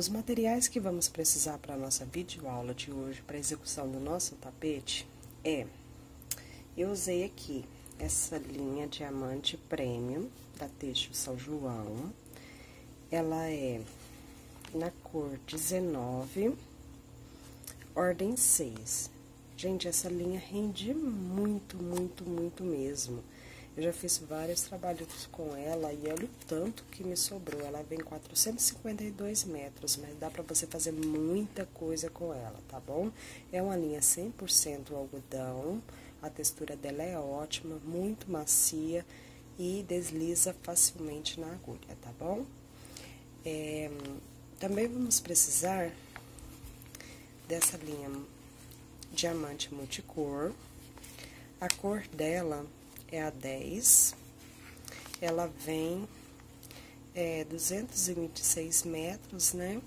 Os materiais que vamos precisar para a nossa videoaula de hoje, para a execução do nosso tapete, eu usei aqui essa linha Diamante Premium, da Têxtil São João. Ela é na cor 19, ordem 6. Gente, essa linha rende muito, muito, muito mesmo. Eu já fiz vários trabalhos com ela e olha o tanto que me sobrou. Ela vem 452 metros, mas dá pra você fazer muita coisa com ela, tá bom? É uma linha 100% algodão, a textura dela é ótima, muito macia e desliza facilmente na agulha, tá bom? Também vamos precisar dessa linha Diamante Multicor. A cor dela é a 10, ela vem 226 metros, né?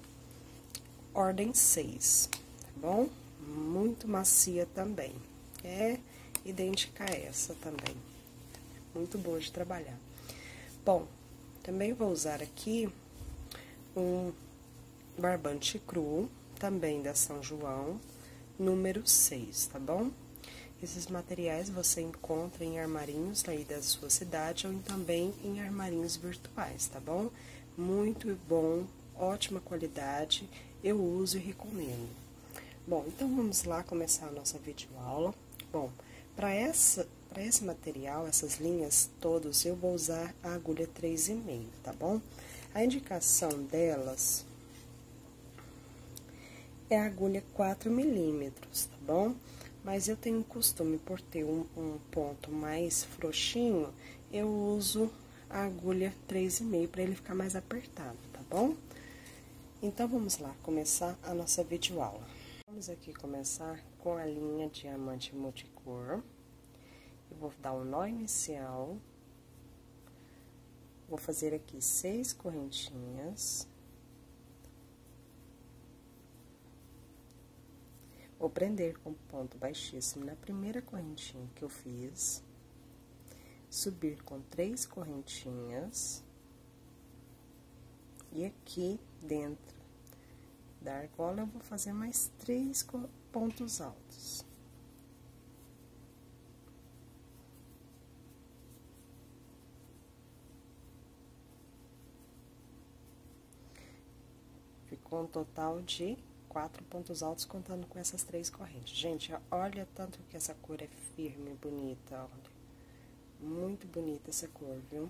Ordem 6, tá bom? Muito macia também, é idêntica a essa também, muito boa de trabalhar. Bom, também vou usar aqui um barbante cru, também da São João, número 6, tá bom? Esses materiais você encontra em armarinhos aí da sua cidade ou também em armarinhos virtuais, tá bom? Muito bom, ótima qualidade, eu uso e recomendo. Bom, então vamos lá começar a nossa videoaula. Bom, para esse material, essas linhas todas, eu vou usar a agulha 3,5, tá bom? A indicação delas é a agulha 4 milímetros, tá bom? Mas eu tenho um costume, por ter um ponto mais frouxinho, eu uso a agulha 3,5 para ele ficar mais apertado, tá bom? Então, vamos lá começar a nossa videoaula. Vamos aqui começar com a linha Diamante Multicor. Eu vou dar um nó inicial. Vou fazer aqui 6 correntinhas. Vou prender com ponto baixíssimo na primeira correntinha que eu fiz, subir com 3 correntinhas, e aqui dentro da argola eu vou fazer mais 3 pontos altos. Ficou um total de 4 pontos altos, contando com essas 3 correntes. Gente, olha tanto que essa cor é firme e bonita, olha. Muito bonita essa cor, viu?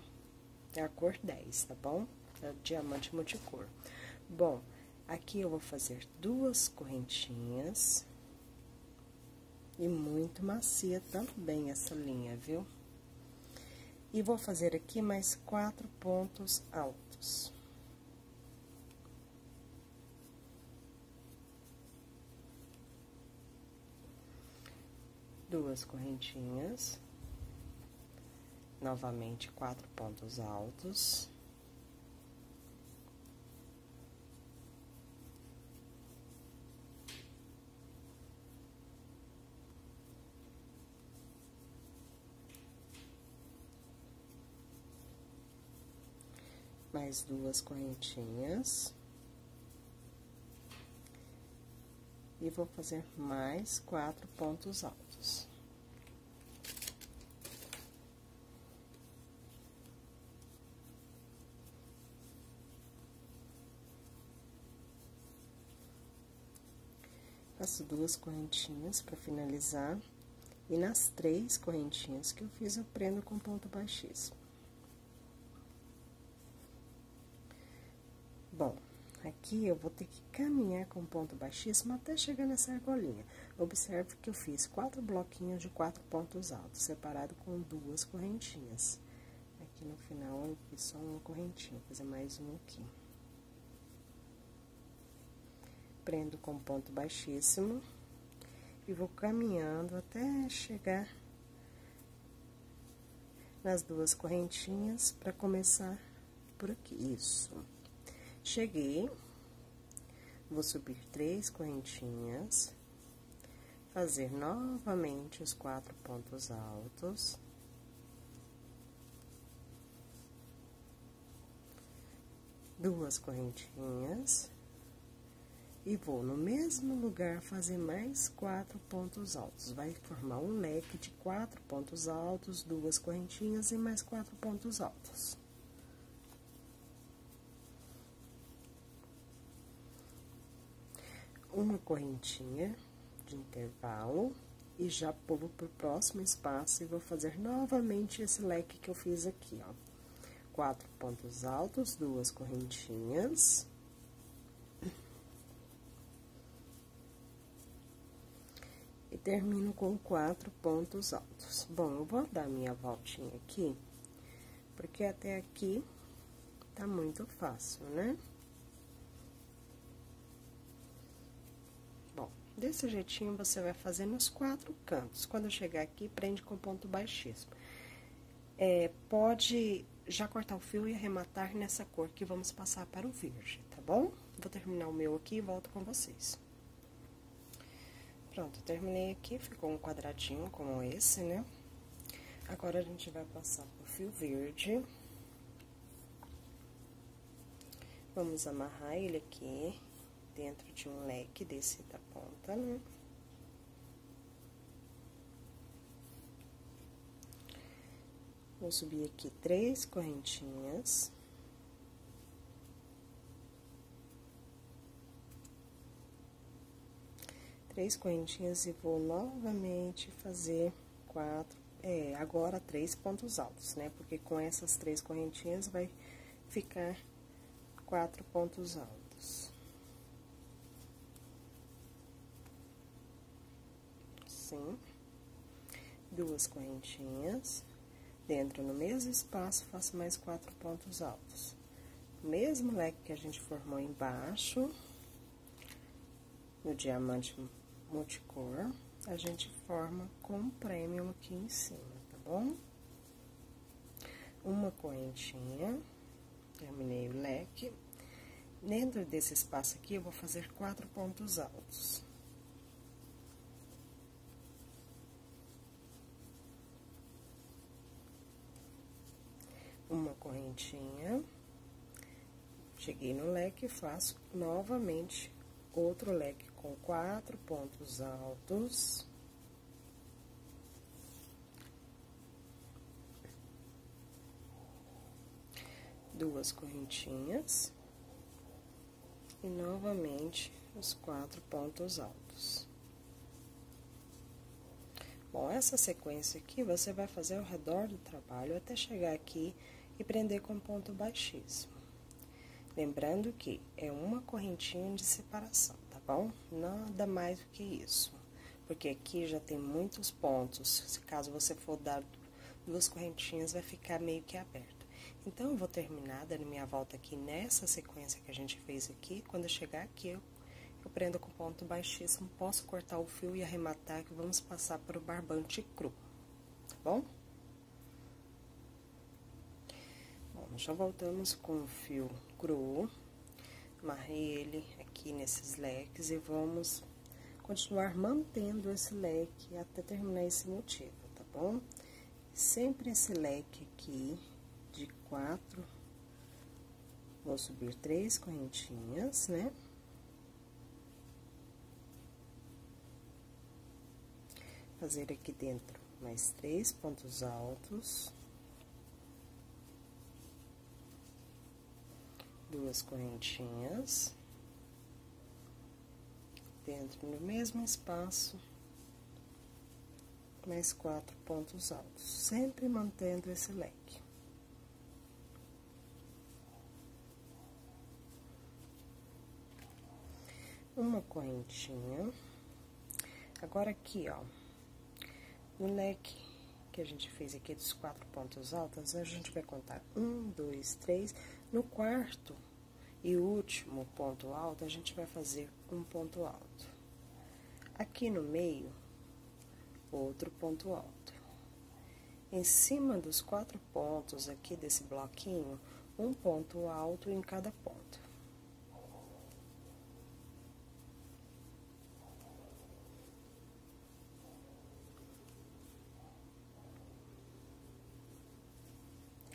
É a cor 10, tá bom? É o Diamante Multicor. Bom, aqui eu vou fazer 2 correntinhas. E muito macia também essa linha, viu? E vou fazer aqui mais 4 pontos altos. Duas correntinhas, novamente 4 pontos altos, mais 2 correntinhas, e vou fazer mais 4 pontos altos. Faço 2 correntinhas para finalizar, e nas 3 correntinhas que eu fiz, eu prendo com ponto baixíssimo. Bom, aqui eu vou ter que caminhar com ponto baixíssimo até chegar nessa argolinha. Observe que eu fiz 4 bloquinhos de 4 pontos altos, separado com 2 correntinhas. Aqui no final eu fiz só uma correntinha, vou fazer mais um aqui. Prendo com ponto baixíssimo e vou caminhando até chegar nas 2 correntinhas para começar por aqui. Isso. Cheguei, vou subir 3 correntinhas, fazer novamente os 4 pontos altos, duas correntinhas. E vou no mesmo lugar fazer mais 4 pontos altos. Vai formar um leque de 4 pontos altos, 2 correntinhas e mais 4 pontos altos. Uma correntinha de intervalo e já pulo pro próximo espaço e vou fazer novamente esse leque que eu fiz aqui, ó. 4 pontos altos, 2 correntinhas... E termino com 4 pontos altos. Bom, eu vou dar minha voltinha aqui, porque até aqui tá muito fácil, né? Bom, desse jeitinho você vai fazer nos 4 cantos. Quando eu chegar aqui, prende com ponto baixíssimo. Pode já cortar o fio e arrematar nessa cor que vamos passar para o verde, tá bom? Vou terminar o meu aqui e volto com vocês. Pronto, terminei aqui, ficou um quadradinho como esse, né? Agora, a gente vai passar pro fio verde. Vamos amarrar ele aqui dentro de um leque desse da ponta, né? Vou subir aqui 3 correntinhas. E vou novamente fazer 4, agora 3 pontos altos, né? Porque com essas 3 correntinhas vai ficar 4 pontos altos. Assim. 2 correntinhas. Dentro, no mesmo espaço, faço mais 4 pontos altos. O mesmo leque que a gente formou embaixo, no diamante multicor, a gente forma com premium aqui em cima, tá bom? Uma correntinha, terminei o leque. Dentro desse espaço aqui, eu vou fazer 4 pontos altos. Uma correntinha, cheguei no leque e faço novamente outro leque com 4 pontos altos. Duas correntinhas. E novamente os 4 pontos altos. Bom, essa sequência aqui você vai fazer ao redor do trabalho até chegar aqui e prender com ponto baixíssimo. Lembrando que é uma correntinha de separação, tá bom? Nada mais do que isso, porque aqui já tem muitos pontos. Se caso você for dar 2 correntinhas, vai ficar meio que aberto. Então, eu vou terminar dando minha volta aqui nessa sequência que a gente fez aqui. Quando eu chegar aqui, eu prendo com ponto baixíssimo, posso cortar o fio e arrematar, que vamos passar para o barbante cru, tá bom? Já voltamos com o fio cru, amarrei ele aqui nesses leques e vamos continuar mantendo esse leque até terminar esse motivo, tá bom? Sempre esse leque aqui de 4, vou subir 3 correntinhas, né? Fazer aqui dentro mais 3 pontos altos. 2 correntinhas, dentro do mesmo espaço, mais 4 pontos altos, sempre mantendo esse leque. Uma correntinha. Agora aqui, ó, no leque que a gente fez aqui dos 4 pontos altos, a gente vai contar 1, 2, 3... No quarto e último ponto alto, a gente vai fazer um ponto alto. Aqui no meio, outro ponto alto. Em cima dos 4 pontos aqui desse bloquinho, um ponto alto em cada ponto.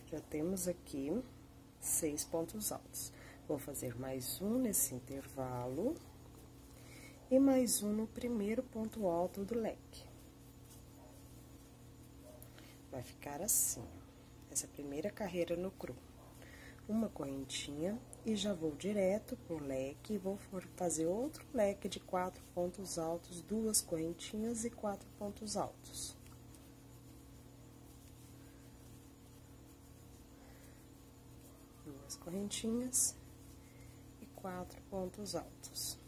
Já temos aqui 6 pontos altos. Vou fazer mais um nesse intervalo. e mais um no primeiro ponto alto do leque. Vai ficar assim, ó, essa primeira carreira no cru. Uma correntinha e já vou direto pro leque e vou fazer outro leque de 4 pontos altos, 2 correntinhas e 4 pontos altos. Duas correntinhas e 4 pontos altos.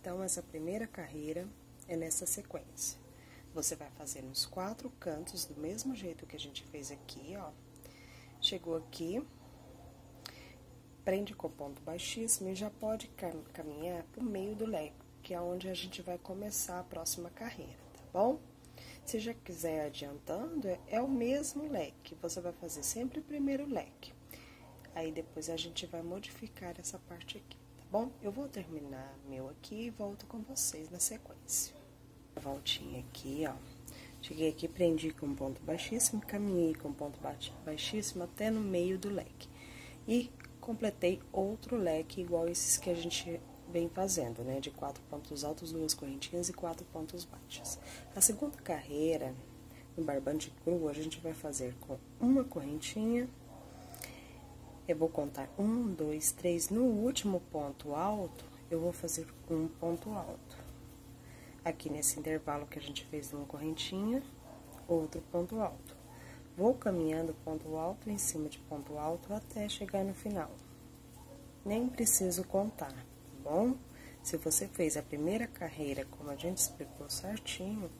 Então, essa primeira carreira é nessa sequência. Você vai fazer nos 4 cantos, do mesmo jeito que a gente fez aqui, ó. Chegou aqui, prende com ponto baixíssimo e já pode caminhar pro meio do leque, que é onde a gente vai começar a próxima carreira, tá bom? Se já quiser adiantando, é o mesmo leque, você vai fazer sempre o primeiro leque. Aí, depois a gente vai modificar essa parte aqui, tá bom? Eu vou terminar meu aqui e volto com vocês na sequência. Voltinha aqui, ó, cheguei aqui, prendi com ponto baixíssimo, caminhei com ponto baixíssimo até no meio do leque. E completei outro leque igual esses que a gente vem fazendo, né, de 4 pontos altos, 2 correntinhas e 4 pontos baixos. A segunda carreira, no barbante cru, a gente vai fazer com uma correntinha. Eu vou contar 1, 2, 3, no último ponto alto, eu vou fazer um ponto alto. Aqui nesse intervalo que a gente fez uma correntinha, outro ponto alto. Vou caminhando ponto alto em cima de ponto alto até chegar no final. Nem preciso contar, tá bom? Se você fez a primeira carreira como a gente explicou certinho,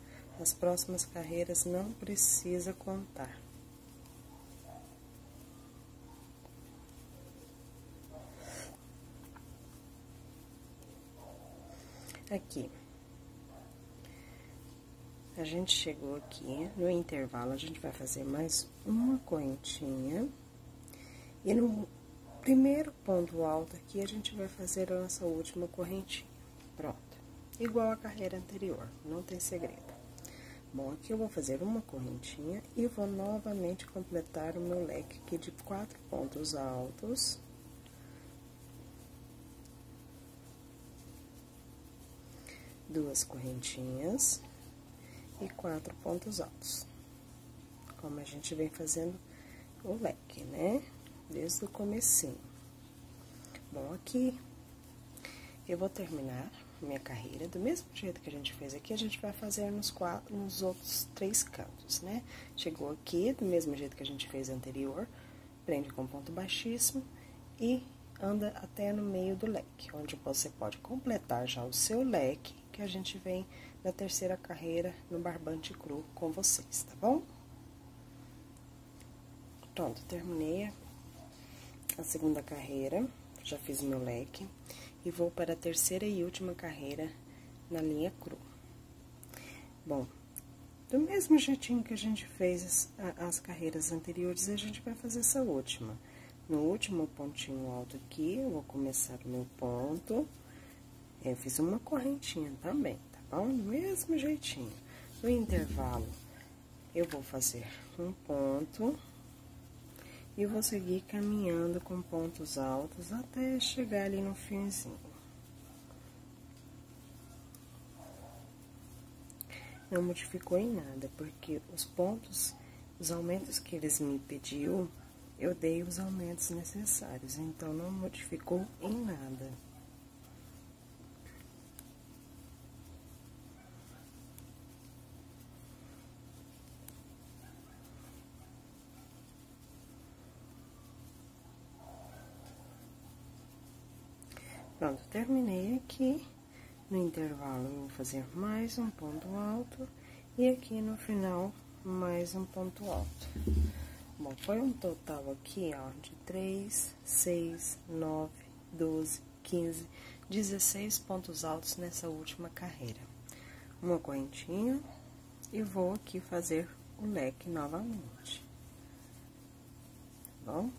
as próximas carreiras não precisa contar. Aqui. A gente chegou aqui, no intervalo, a gente vai fazer mais uma correntinha. E no primeiro ponto alto aqui, a gente vai fazer a nossa última correntinha. Pronto. Igual a carreira anterior, não tem segredo. Bom, aqui eu vou fazer uma correntinha e vou novamente completar o meu leque aqui de 4 pontos altos. Duas correntinhas. E 4 pontos altos, como a gente vem fazendo o leque, né? Desde o comecinho. Bom, aqui eu vou terminar minha carreira do mesmo jeito que a gente fez aqui, a gente vai fazer nos outros 3 cantos, né? Chegou aqui, do mesmo jeito que a gente fez anterior, prende com ponto baixíssimo e anda até no meio do leque, onde você pode completar já o seu leque, que a gente vem na terceira carreira no barbante cru com vocês, tá bom? Pronto, terminei a segunda carreira, já fiz meu leque e vou para a terceira e última carreira na linha cru. Bom, do mesmo jeitinho que a gente fez as carreiras anteriores, a gente vai fazer essa última. No último pontinho alto aqui, eu vou começar o meu ponto. Eu fiz uma correntinha também, tá bom? Do mesmo jeitinho. No intervalo, eu vou fazer um ponto e vou seguir caminhando com pontos altos até chegar ali no finzinho. Não modificou em nada, porque os pontos, os aumentos que eles me pediu, eu dei os aumentos necessários, então não modificou em nada. Pronto, terminei aqui, no intervalo eu vou fazer mais um ponto alto e aqui no final mais um ponto alto. Bom, foi um total aqui, ó, de 3, 6, 9, 12, 15, 16 pontos altos nessa última carreira. Uma correntinha e vou aqui fazer o leque novamente, tá bom?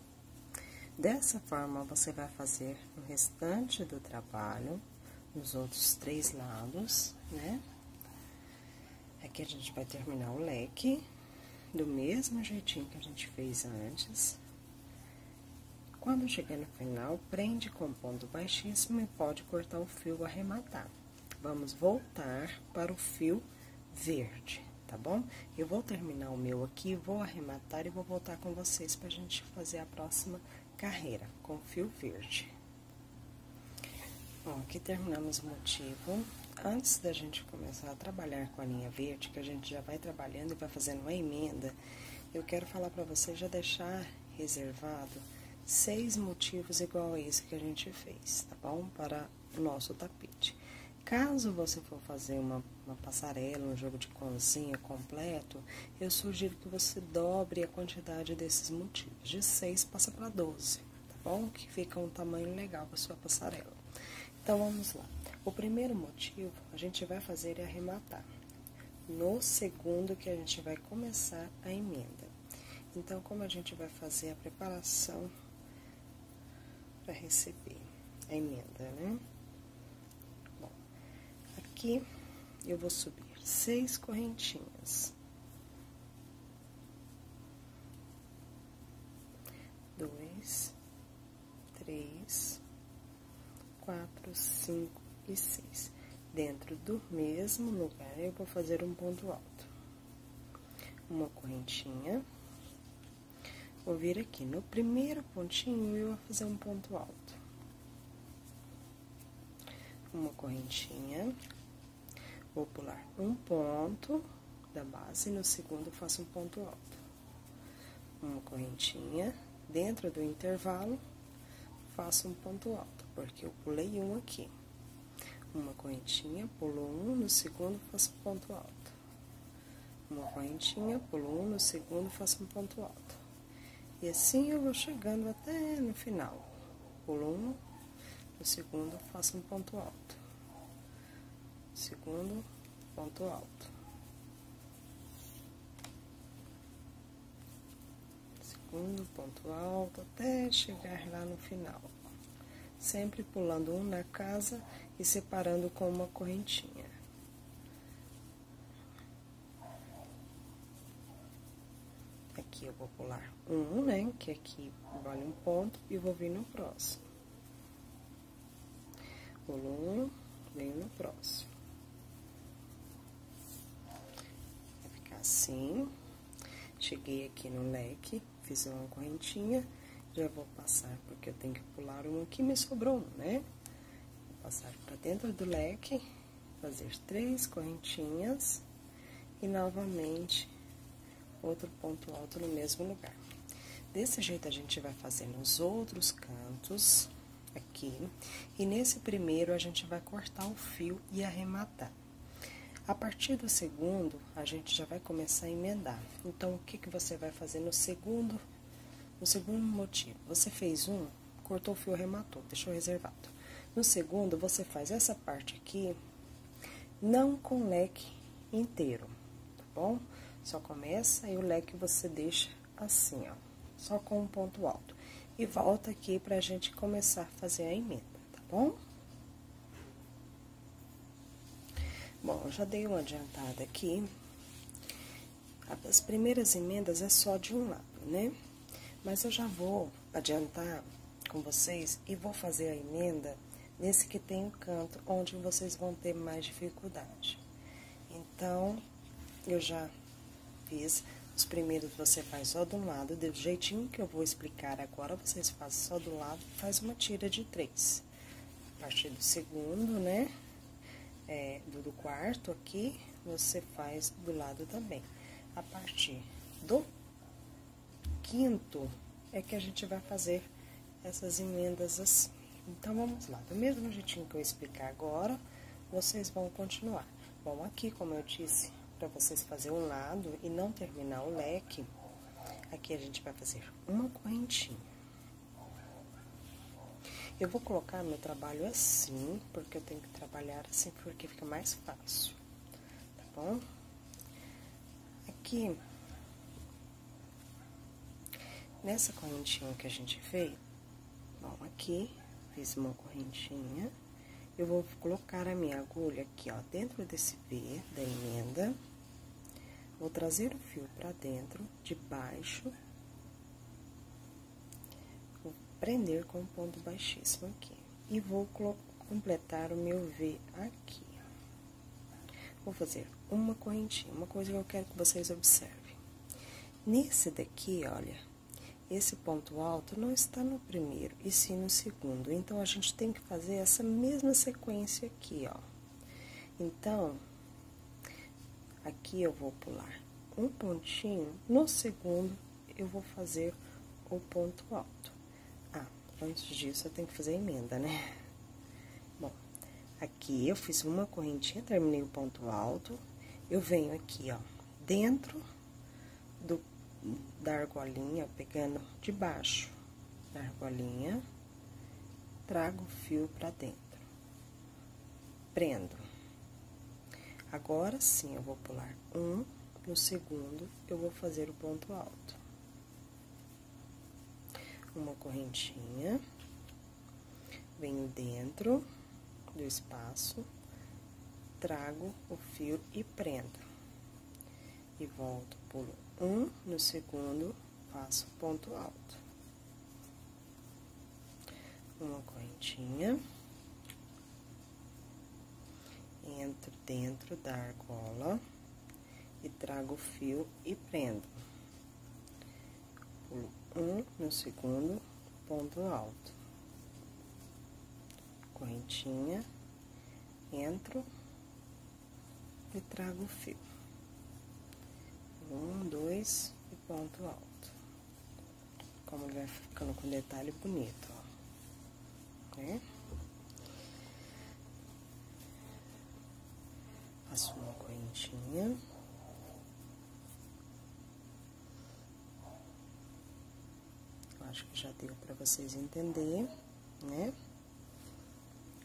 Dessa forma, você vai fazer o restante do trabalho, nos outros 3 lados, né? Aqui a gente vai terminar o leque, do mesmo jeitinho que a gente fez antes. Quando chegar no final, prende com ponto baixíssimo e pode cortar o fio arrematado. Vamos voltar para o fio verde, tá bom? Eu vou terminar o meu aqui, vou arrematar e vou voltar com vocês pra gente fazer a próxima carreira com fio verde. Bom, aqui terminamos o motivo. Antes da gente começar a trabalhar com a linha verde, que a gente já vai trabalhando e vai fazendo uma emenda, eu quero falar pra vocês já deixar reservado 6 motivos igual a esse que a gente fez, tá bom? Para o nosso tapete. Caso você for fazer uma passarela, um jogo de cozinha completo, eu sugiro que você dobre a quantidade desses motivos. De 6 passa para 12, tá bom? Que fica um tamanho legal para sua passarela. Então, vamos lá. O primeiro motivo, a gente vai fazer e arrematar. No segundo que a gente vai começar a emenda. Então, como a gente vai fazer a preparação para receber a emenda, né? Bom, aqui eu vou subir 6 correntinhas. 2, 3, 4, 5 e 6. Dentro do mesmo lugar, eu vou fazer um ponto alto. Uma correntinha. Vou vir aqui no primeiro pontinho, eu vou fazer um ponto alto. Uma correntinha. Vou pular um ponto da base, no segundo eu faço um ponto alto. Uma correntinha. Dentro do intervalo, faço um ponto alto, porque eu pulei um aqui. Uma correntinha, pulo um, no segundo faço um ponto alto. Uma correntinha, pulo um, no segundo faço um ponto alto. E assim eu vou chegando até no final. Pulo um, no segundo faço um ponto alto. Segundo, ponto alto. Segundo, ponto alto, até chegar lá no final. Sempre pulando um na casa e separando com uma correntinha. Aqui eu vou pular um, né, que aqui vale um ponto, e vou vir no próximo. Pulo um, venho no próximo. Vai ficar assim. Cheguei aqui no leque, fiz uma correntinha. Já vou passar, porque eu tenho que pular um aqui, me sobrou um, né? Vou passar pra dentro do leque, fazer 3 correntinhas e novamente outro ponto alto no mesmo lugar. Desse jeito, a gente vai fazer nos outros cantos aqui, e nesse primeiro, a gente vai cortar o fio e arrematar. A partir do segundo, a gente já vai começar a emendar. Então, o que que você vai fazer no segundo? No segundo motivo, você fez um, cortou o fio, arrematou, deixou reservado. No segundo, você faz essa parte aqui, não com leque inteiro, tá bom? Só começa e o leque você deixa assim, ó, só com um ponto alto. E volta aqui pra gente começar a fazer a emenda, tá bom? Bom, eu já dei uma adiantada aqui. As primeiras emendas é só de um lado, né? Mas eu já vou adiantar com vocês e vou fazer a emenda nesse que tem um canto onde vocês vão ter mais dificuldade. Então, eu já fiz. Os primeiros você faz só de um lado, do jeitinho que eu vou explicar agora, vocês fazem só do lado e faz uma tira de 3. A partir do segundo, né, do quarto aqui, você faz do lado também. A partir do quinto é que a gente vai fazer essas emendas assim. Então, vamos lá. Do mesmo jeitinho que eu explicar agora, vocês vão continuar. Bom, aqui, como eu disse, para vocês fazerem um lado e não terminar o leque, aqui a gente vai fazer uma correntinha. Eu vou colocar meu trabalho assim, porque eu tenho que trabalhar assim, porque fica mais fácil, tá bom? Aqui, nessa correntinha que a gente fez, bom, aqui, fiz uma correntinha, eu vou colocar a minha agulha aqui, ó, dentro desse V da emenda, vou trazer o fio pra dentro, de baixo, prender com ponto baixíssimo aqui. E vou completar o meu V aqui. Vou fazer uma correntinha, uma coisa que eu quero que vocês observem. Nesse daqui, olha, esse ponto alto não está no primeiro, e sim no segundo. Então, a gente tem que fazer essa mesma sequência aqui, ó. Então, aqui eu vou pular um pontinho, no segundo eu vou fazer o ponto alto. Ah, antes disso eu tenho que fazer a emenda, né? Bom, aqui eu fiz uma correntinha, terminei o ponto alto, eu venho aqui, ó, dentro da argolinha, pegando de baixo da argolinha, trago o fio pra dentro, prendo. Agora sim, eu vou pular um, no segundo eu vou fazer o ponto alto. Uma correntinha, venho dentro do espaço, trago o fio e prendo. E volto, pulo um, no segundo faço ponto alto. Uma correntinha. Entro dentro da argola e trago o fio e prendo. Pulo um, no segundo, ponto alto. Correntinha, entro e trago o fio. Um, dois e ponto alto. Como ele vai ficando com detalhe bonito, ó. Né? Faço uma correntinha. Acho que já deu pra vocês entenderem, né?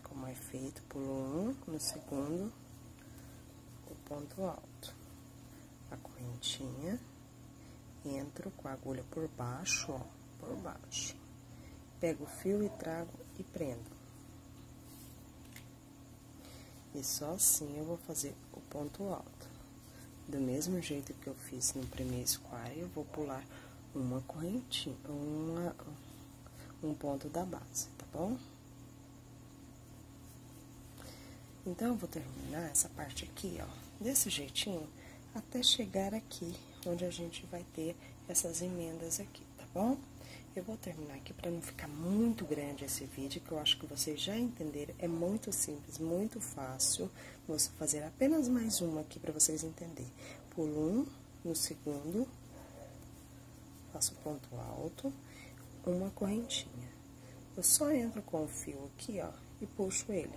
Como é feito, pulo um, no segundo, o ponto alto. A correntinha, entro com a agulha por baixo, ó, por baixo. Pego o fio e trago e prendo. E só assim eu vou fazer o ponto alto. Do mesmo jeito que eu fiz no primeiro square, eu vou pular uma correntinha, um ponto da base, tá bom? Então, eu vou terminar essa parte aqui, ó, desse jeitinho, até chegar aqui, onde a gente vai ter essas emendas aqui, tá bom? Eu vou terminar aqui para não ficar muito grande esse vídeo, que eu acho que vocês já entenderam. É muito simples, muito fácil. Vou fazer apenas mais uma aqui para vocês entenderem. Pulo um, no segundo, faço ponto alto, uma correntinha. Eu só entro com o fio aqui, ó, e puxo ele.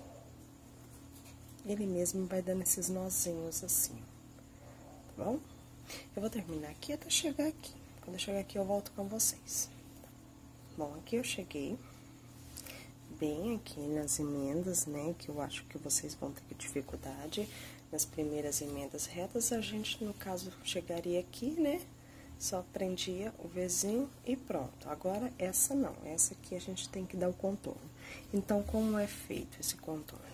Ele mesmo vai dando esses nozinhos assim, tá bom? Eu vou terminar aqui até chegar aqui. Quando eu chegar aqui, eu volto com vocês. Bom, aqui eu cheguei bem aqui nas emendas, né, que eu acho que vocês vão ter dificuldade. Nas primeiras emendas retas, a gente, no caso, chegaria aqui, né, só prendia o Vzinho e pronto. Agora, essa não, essa aqui a gente tem que dar o contorno. Então, como é feito esse contorno?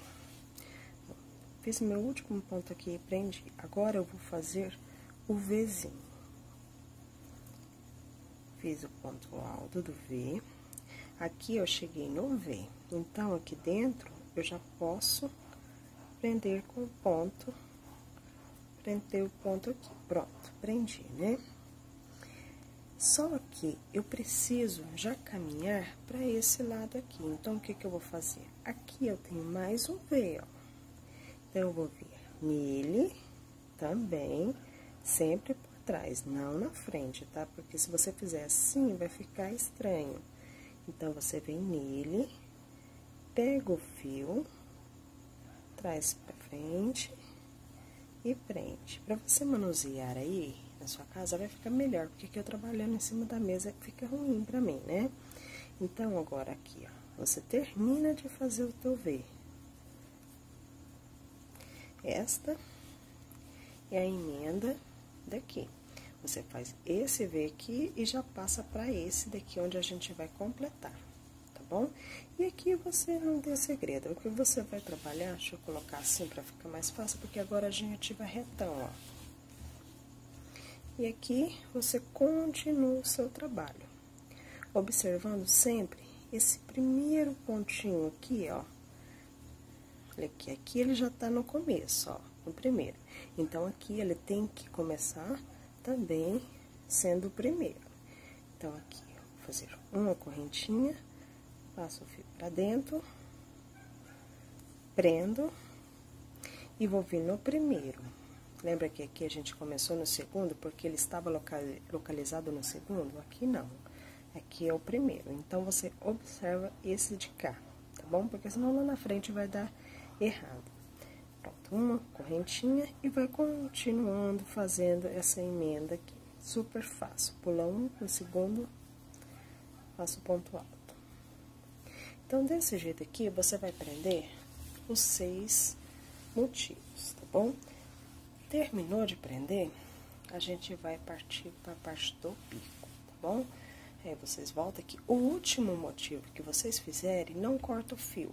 Bom, fiz o meu último ponto aqui e prendi. Agora, eu vou fazer o Vzinho. Fiz o ponto alto do V, aqui eu cheguei no V, então aqui dentro eu já posso prender com o ponto, prender o ponto aqui, pronto, prendi, né? Só que eu preciso já caminhar para esse lado aqui, então o que que eu vou fazer? Aqui eu tenho mais um V, ó, então eu vou vir nele também, sempre atrás, não na frente, tá? Porque se você fizer assim, vai ficar estranho. Então, você vem nele, pega o fio, traz pra frente e prende. Pra você manusear aí, na sua casa, vai ficar melhor, porque aqui eu trabalhando em cima da mesa fica ruim pra mim, né? Então, agora aqui, ó, você termina de fazer o teu V. Esta é a emenda daqui. Você faz esse V aqui e já passa para esse daqui, onde a gente vai completar, tá bom? E aqui você não tem segredo, o que você vai trabalhar, deixa eu colocar assim para ficar mais fácil, porque agora a gente vai retão, ó. E aqui você continua o seu trabalho, observando sempre esse primeiro pontinho aqui, ó. Olha aqui, aqui ele já tá no começo, ó, no primeiro. Então, aqui ele tem que começar também sendo o primeiro. Então, aqui, ó, vou fazer uma correntinha, passo o fio pra dentro, prendo e vou vir no primeiro. Lembra que aqui a gente começou no segundo, porque ele estava localizado no segundo? Aqui não, aqui é o primeiro. Então, você observa esse de cá, tá bom? Porque senão lá na frente vai dar errado. Pronto, uma correntinha e vai continuando fazendo essa emenda aqui. Super fácil. Pula um, no segundo, faço ponto alto. Então, desse jeito aqui, você vai prender os 6 motivos, tá bom? Terminou de prender, a gente vai partir para a parte do bico, tá bom? Aí, vocês voltam aqui. O último motivo que vocês fizerem, não corta o fio,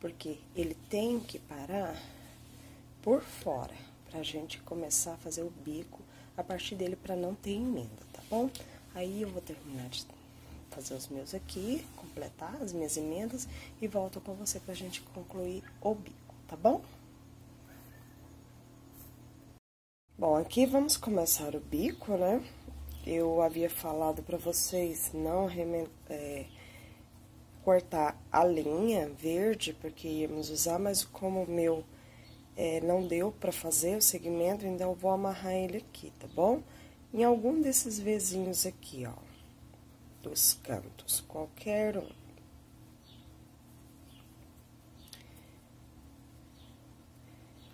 porque ele tem que parar por fora, pra gente começar a fazer o bico a partir dele, pra não ter emenda, tá bom? Aí, eu vou terminar de fazer os meus aqui, completar as minhas emendas e volto com você pra gente concluir o bico, tá bom? Bom, aqui vamos começar o bico, né? Eu havia falado pra vocês não cortar a linha verde, porque íamos usar, mas como o meu não deu pra fazer o segmento, então eu vou amarrar ele aqui, tá bom? Em algum desses vizinhos aqui, ó, dos cantos, qualquer um.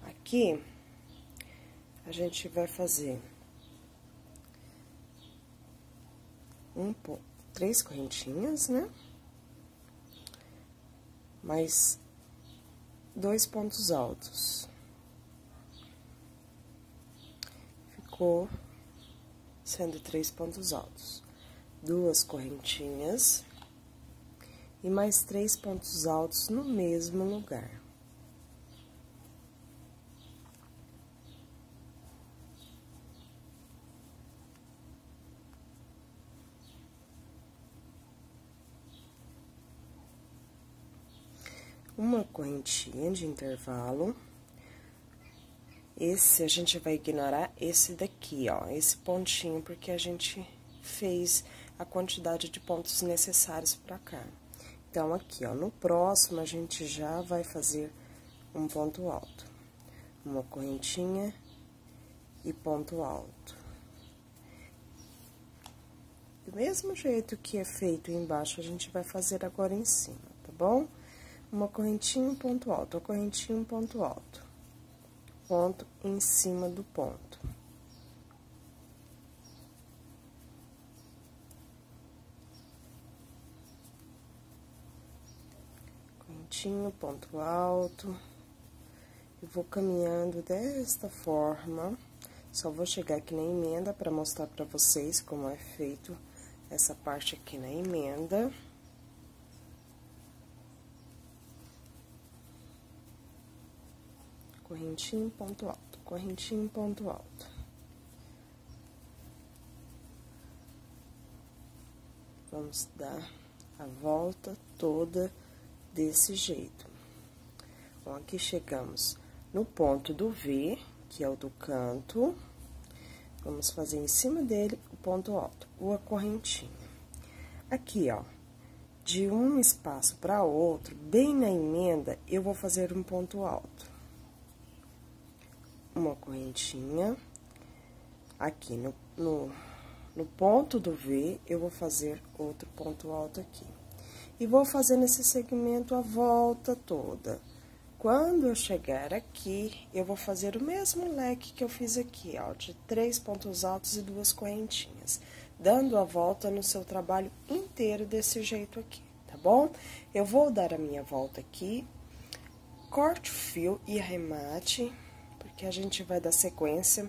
Aqui a gente vai fazer 3 correntinhas, né? Mais 2 pontos altos. Ficou sendo 3 pontos altos. 2 correntinhas e mais 3 pontos altos no mesmo lugar. Uma correntinha de intervalo. Esse, a gente vai ignorar esse daqui, ó, esse pontinho, porque a gente fez a quantidade de pontos necessários pra cá. Então, aqui, ó, no próximo, a gente já vai fazer um ponto alto. Uma correntinha e ponto alto. Do mesmo jeito que é feito embaixo, a gente vai fazer agora em cima, tá bom? Uma correntinha, um ponto alto, uma correntinha, um ponto alto, ponto em cima do ponto. Correntinho, ponto alto, eu vou caminhando desta forma, só vou chegar aqui na emenda para mostrar para vocês como é feito essa parte aqui na emenda. Correntinho, ponto alto, correntinho, ponto alto. Vamos dar a volta toda desse jeito. Bom, aqui chegamos no ponto do V, que é o do canto. Vamos fazer em cima dele o ponto alto, ou a correntinha. Aqui, ó, de um espaço para outro, bem na emenda, eu vou fazer um ponto alto. Uma correntinha, aqui no ponto do V, eu vou fazer outro ponto alto aqui. E vou fazer nesse segmento a volta toda. Quando eu chegar aqui, eu vou fazer o mesmo leque que eu fiz aqui, ó, de 3 pontos altos e 2 correntinhas. Dando a volta no seu trabalho inteiro desse jeito aqui, tá bom? Eu vou dar a minha volta aqui, corte o fio e arremate, que a gente vai dar sequência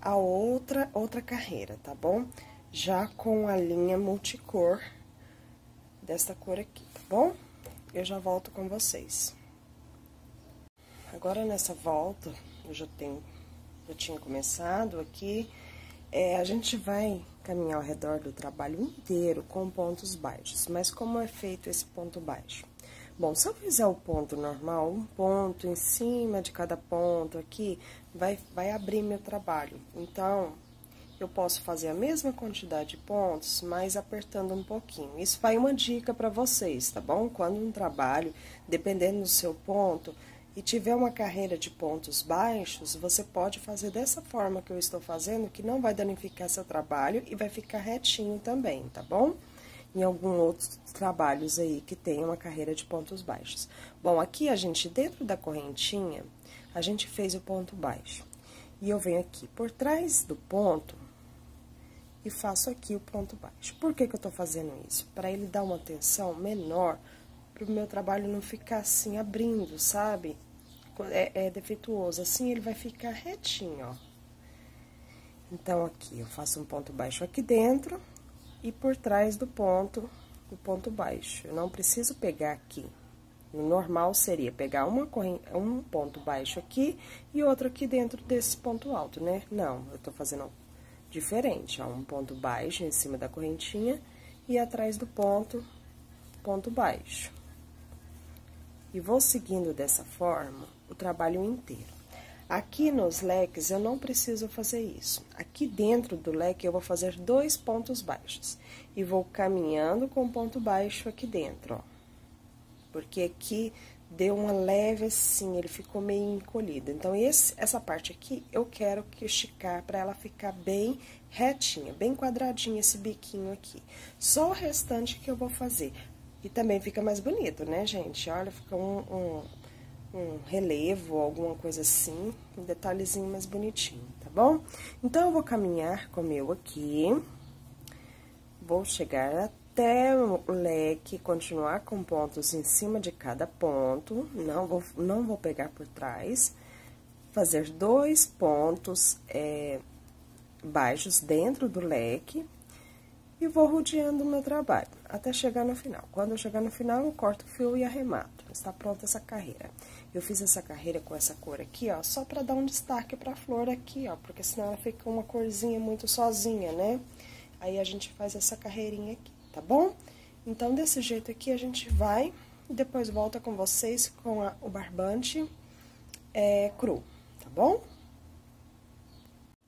a outra carreira, tá bom? Já com a linha multicor desta cor aqui, tá bom? Eu já volto com vocês. Agora, nessa volta, eu já tinha começado aqui, A gente vai caminhar ao redor do trabalho inteiro com pontos baixos, mas como é feito esse ponto baixo? Bom, se eu fizer o ponto normal, um ponto em cima de cada ponto aqui, vai abrir meu trabalho. Então, eu posso fazer a mesma quantidade de pontos, mas apertando um pouquinho. Isso vai uma dica para vocês, tá bom? Quando um trabalho, dependendo do seu ponto, e tiver uma carreira de pontos baixos, você pode fazer dessa forma que eu estou fazendo, que não vai danificar seu trabalho e vai ficar retinho também, tá bom? Em alguns outros trabalhos aí que tem uma carreira de pontos baixos. Bom, aqui a gente, dentro da correntinha, a gente fez o ponto baixo. E eu venho aqui por trás do ponto e faço aqui o ponto baixo. Por que que eu tô fazendo isso? Para ele dar uma tensão menor, para o meu trabalho não ficar assim, abrindo, sabe? É defeituoso, assim ele vai ficar retinho, ó. Então, aqui eu faço um ponto baixo aqui dentro e por trás do ponto baixo. Eu não preciso pegar aqui. O normal seria pegar um ponto baixo aqui e outro aqui dentro desse ponto alto, né? Não, eu tô fazendo diferente, ó. Um ponto baixo em cima da correntinha e atrás do ponto baixo. E vou seguindo dessa forma o trabalho inteiro. Aqui nos leques eu não preciso fazer isso. Aqui dentro do leque eu vou fazer 2 pontos baixos. E vou caminhando com ponto baixo aqui dentro, ó. Porque aqui deu uma leve assim, ele ficou meio encolhido. Então, essa parte aqui eu quero esticar para ela ficar bem retinha, bem quadradinha esse biquinho aqui. Só o restante que eu vou fazer. E também fica mais bonito, né, gente? Olha, fica um relevo, alguma coisa assim, um detalhezinho mais bonitinho, tá bom? Então, eu vou caminhar com o meu aqui, vou chegar até o leque, continuar com pontos em cima de cada ponto, não vou pegar por trás, fazer 2 pontos baixos dentro do leque, e vou rodeando o meu trabalho, até chegar no final. Quando eu chegar no final, eu corto o fio e arremato. Está pronta essa carreira. Eu fiz essa carreira com essa cor aqui, ó, só pra dar um destaque pra flor aqui, ó, porque senão ela fica uma corzinha muito sozinha, né? Aí, a gente faz essa carreirinha aqui, tá bom? Então, desse jeito aqui, a gente vai e depois volta com vocês com o barbante cru, tá bom?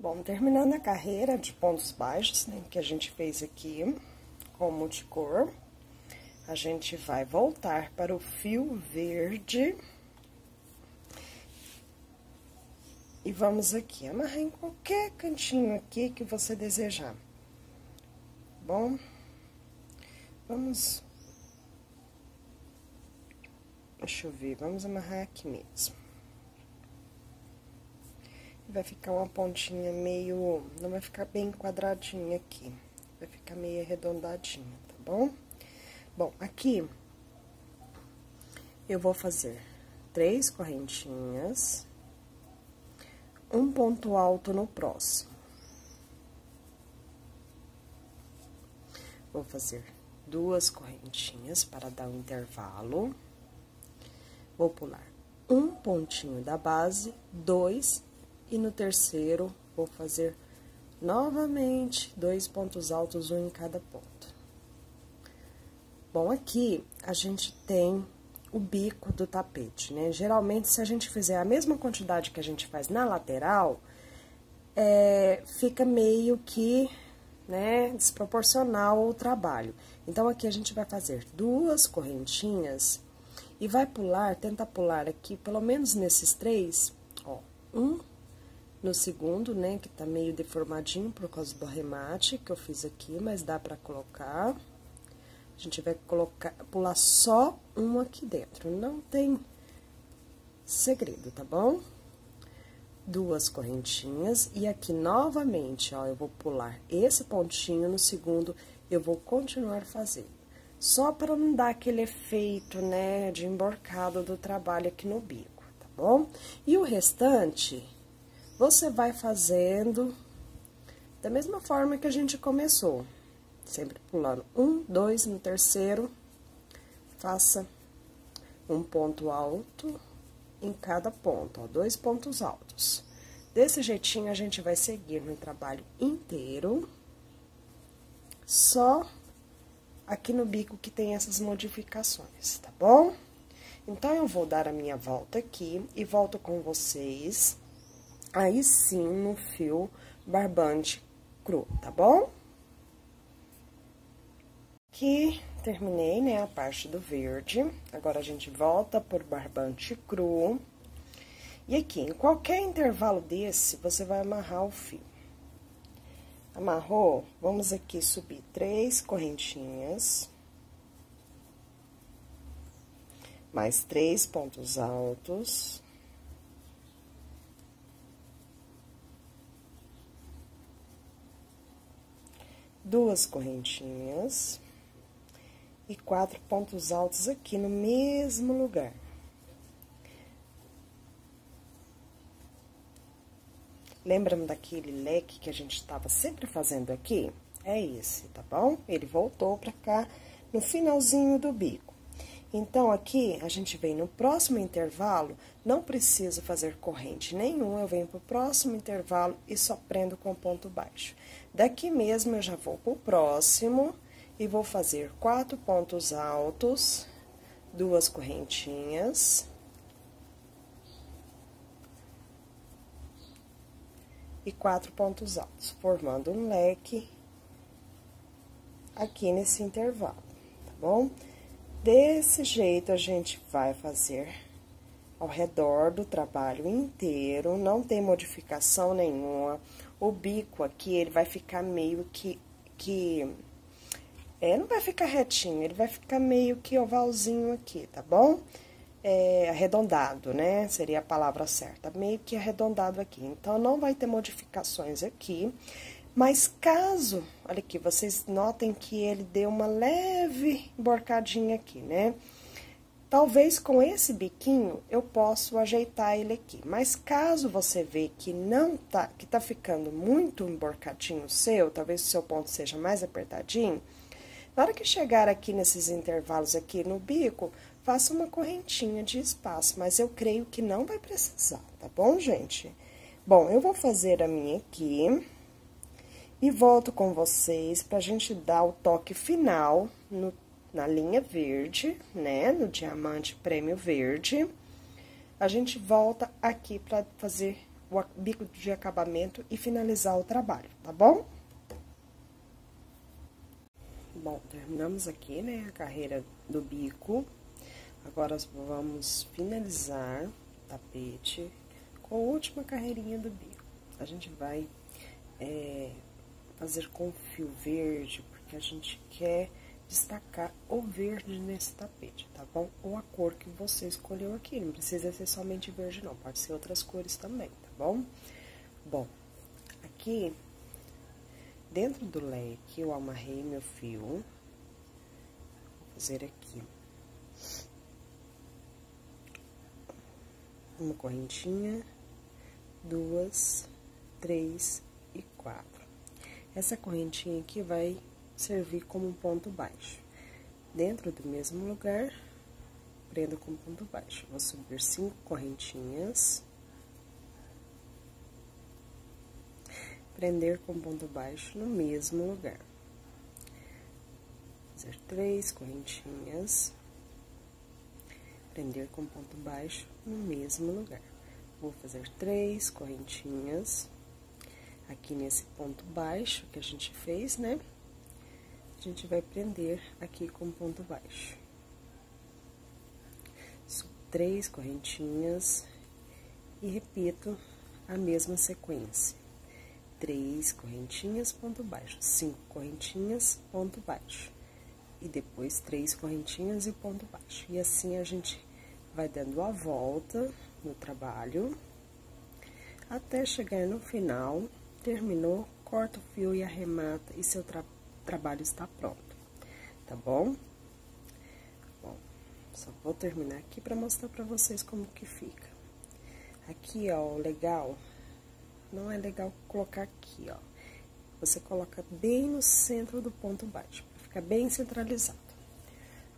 Bom, terminando a carreira de pontos baixos, né, que a gente fez aqui com o multicor, a gente vai voltar para o fio verde. E vamos aqui, amarrar em qualquer cantinho aqui que você desejar. Bom, vamos... Deixa eu ver, vamos amarrar aqui mesmo. Vai ficar uma pontinha meio... Não vai ficar bem quadradinha aqui. Vai ficar meio arredondadinha, tá bom? Bom, aqui... Eu vou fazer 3 correntinhas. Um ponto alto no próximo. Vou fazer 2 correntinhas para dar um intervalo. Vou pular um pontinho da base, 2... E no terceiro, vou fazer novamente 2 pontos altos, um em cada ponto. Bom, aqui a gente tem o bico do tapete, né? Geralmente, se a gente fizer a mesma quantidade que a gente faz na lateral, fica meio que, né, desproporcional ao trabalho. Então, aqui a gente vai fazer 2 correntinhas e vai pular, tenta pular aqui, pelo menos nesses 3, ó, um... No segundo, né, que tá meio deformadinho por causa do arremate que eu fiz aqui, mas dá pra colocar. A gente vai colocar, pular só um aqui dentro, não tem segredo, tá bom? 2 correntinhas e aqui novamente, ó, eu vou pular esse pontinho, no segundo eu vou continuar fazendo. Só pra não dar aquele efeito, né, de emborcado do trabalho aqui no bico, tá bom? E o restante... Você vai fazendo da mesma forma que a gente começou, sempre pulando 1, 2, no terceiro, faça um ponto alto em cada ponto, ó, 2 pontos altos. Desse jeitinho, a gente vai seguir no trabalho inteiro. Só aqui no bico que tem essas modificações, tá bom? Então, eu vou dar a minha volta aqui e volto com vocês, aí sim, no fio barbante cru, tá bom? Aqui, terminei, né, a parte do verde. Agora, a gente volta por barbante cru. E aqui, em qualquer intervalo desse, você vai amarrar o fio. Amarrou, vamos aqui subir 3 correntinhas. Mais 3 pontos altos. Duas correntinhas. E 4 pontos altos aqui no mesmo lugar. Lembram daquele leque que a gente estava sempre fazendo aqui? É esse, tá bom? Ele voltou pra cá no finalzinho do bico. Então, aqui, a gente vem no próximo intervalo, não preciso fazer corrente nenhuma, eu venho pro próximo intervalo e só prendo com ponto baixo. Daqui mesmo, eu já vou pro próximo e vou fazer 4 pontos altos, 2 correntinhas... E 4 pontos altos, formando um leque aqui nesse intervalo, tá bom? Desse jeito, a gente vai fazer ao redor do trabalho inteiro, não tem modificação nenhuma. O bico aqui, ele vai ficar meio não vai ficar retinho, ele vai ficar meio que ovalzinho aqui, tá bom? Arredondado, né? Seria a palavra certa, meio que arredondado aqui. Então, não vai ter modificações aqui, mas caso... Olha aqui, vocês notem que ele deu uma leve emborcadinha aqui, né? Talvez com esse biquinho eu possa ajeitar ele aqui, mas caso você vê que não tá... Que tá ficando muito emborcadinho o seu, talvez o seu ponto seja mais apertadinho, na hora que chegar aqui nesses intervalos aqui no bico... Faço uma correntinha de espaço, mas eu creio que não vai precisar, tá bom, gente? Bom, eu vou fazer a minha aqui e volto com vocês pra gente dar o toque final na linha verde, né? No diamante prêmio verde. A gente volta aqui pra fazer o bico de acabamento e finalizar o trabalho, tá bom? Bom, terminamos aqui, né? A carreira do bico. Agora, vamos finalizar o tapete com a última carreirinha do bico. A gente vai fazer com fio verde, porque a gente quer destacar o verde nesse tapete, tá bom? Ou a cor que você escolheu aqui, não precisa ser somente verde não, pode ser outras cores também, tá bom? Bom, aqui, dentro do leque, eu amarrei meu fio, vou fazer aqui. Uma correntinha, 2, 3 e 4. Essa correntinha aqui vai servir como um ponto baixo. Dentro do mesmo lugar, prendo com ponto baixo. Vou subir 5 correntinhas. Prender com ponto baixo no mesmo lugar. Fazer 3 correntinhas. Prender com ponto baixo no mesmo lugar. Vou fazer 3 correntinhas aqui nesse ponto baixo que a gente fez, né? A gente vai prender aqui com ponto baixo. Subo 3 correntinhas e repito a mesma sequência. 3 correntinhas, ponto baixo. 5 correntinhas, ponto baixo. E depois 3 correntinhas e ponto baixo. E assim a gente vai dando a volta no trabalho, até chegar no final, terminou, corta o fio e arremata, e seu trabalho está pronto, tá bom? Bom, só vou terminar aqui para mostrar para vocês como que fica. Aqui, ó, o legal, não é legal colocar aqui, ó, você coloca bem no centro do ponto baixo, para ficar bem centralizado.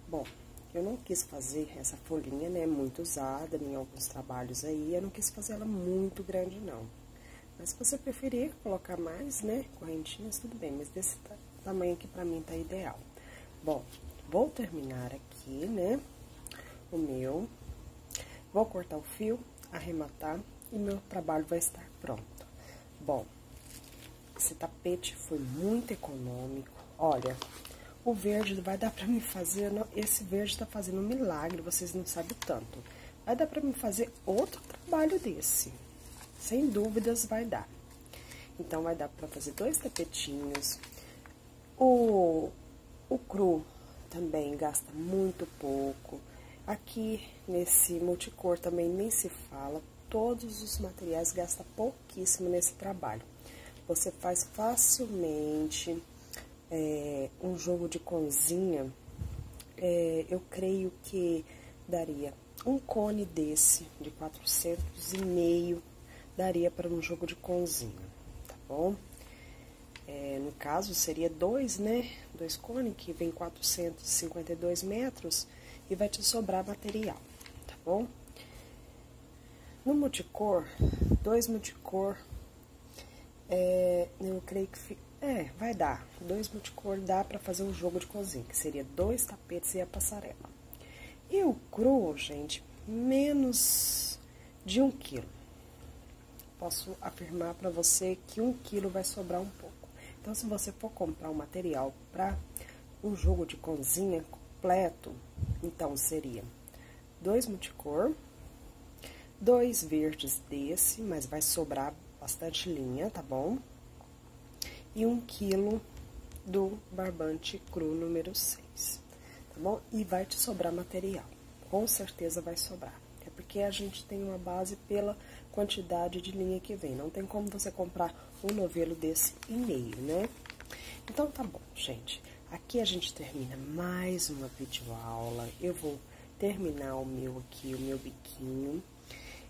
Bom... Eu não quis fazer essa folhinha, né, muito usada em alguns trabalhos aí, eu não quis fazer ela muito grande, não. Mas se você preferir colocar mais, né, correntinhas, tudo bem, mas desse tamanho aqui pra mim tá ideal. Bom, vou terminar aqui, né, o meu, vou cortar o fio, arrematar e meu trabalho vai estar pronto. Bom, esse tapete foi muito econômico, olha, o verde vai dar pra mim fazer, esse verde tá fazendo um milagre, vocês não sabem o tanto. Vai dar pra mim fazer outro trabalho desse. Sem dúvidas vai dar. Então, vai dar pra fazer 2 tapetinhos. O cru também gasta muito pouco. Aqui, nesse multicor também nem se fala. Todos os materiais gastam pouquíssimo nesse trabalho. Você faz facilmente um jogo de cozinha. Eu creio que daria um cone desse, de 400,5 daria para um jogo de conzinho, tá bom? No caso, seria 2, né? 2 cones, que vem 452 metros, e vai te sobrar material, tá bom? No multicor, 2 multicor, eu creio que... vai dar. 2 multicor dá para fazer um jogo de cozinha, que seria 2 tapetes e a passarela. E o cru, gente, menos de 1 quilo. Posso afirmar para você que 1 quilo vai sobrar um pouco. Então, se você for comprar um material para um jogo de cozinha completo, então, seria 2 multicor, 2 verdes desse, mas vai sobrar bastante linha, tá bom? E 1 quilo do barbante cru número 6, tá bom? E vai te sobrar material, com certeza vai sobrar. É porque a gente tem uma base pela quantidade de linha que vem. Não tem como você comprar um novelo desse e meio, né? Então, tá bom, gente. Aqui a gente termina mais uma videoaula. Eu vou terminar o meu aqui, o meu biquinho.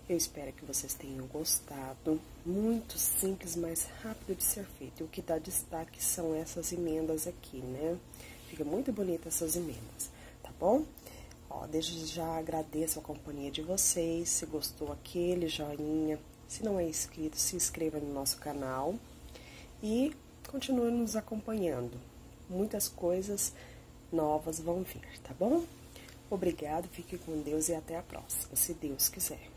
Eu espero que vocês tenham gostado. Muito simples, mas rápido de ser feito. E o que dá destaque são essas emendas aqui, né? Fica muito bonita essas emendas, tá bom? Ó, desde já agradeço a companhia de vocês, se gostou aquele joinha, se não é inscrito, se inscreva no nosso canal e continue nos acompanhando. Muitas coisas novas vão vir, tá bom? Obrigado, fique com Deus e até a próxima, se Deus quiser.